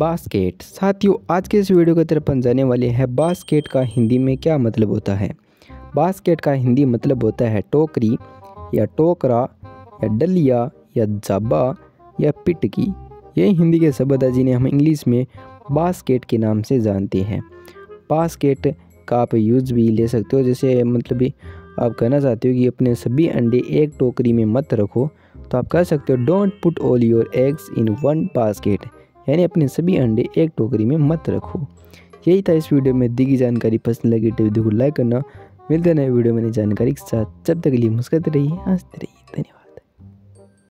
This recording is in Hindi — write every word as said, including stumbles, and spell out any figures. बास्केट। साथियों, आज के इस वीडियो की तरफ हम जाने वाले हैं बास्केट का हिंदी में क्या मतलब होता है। बास्केट का हिंदी मतलब होता है टोकरी या टोकरा या डलिया या जाबा या पिटकी। यही हिंदी के शब्द है जिन्हें हम इंग्लिश में बास्केट के नाम से जानते हैं। बास्केट का आप यूज़ भी ले सकते हो, जैसे मतलब आप कहना चाहते हो कि अपने सभी अंडे एक टोकरी में मत रखो, तो आप कह सकते हो don't put all your eggs in one basket, यानी अपने सभी अंडे एक टोकरी में मत रखो। यही था इस वीडियो में दी गई जानकारी। पसंद लगी तो वीडियो को लाइक करना। मिलते हैं नए वीडियो में नई जानकारी के साथ। जब तक के लिए मुस्कुराते रहिए, हंसते रहिए। धन्यवाद।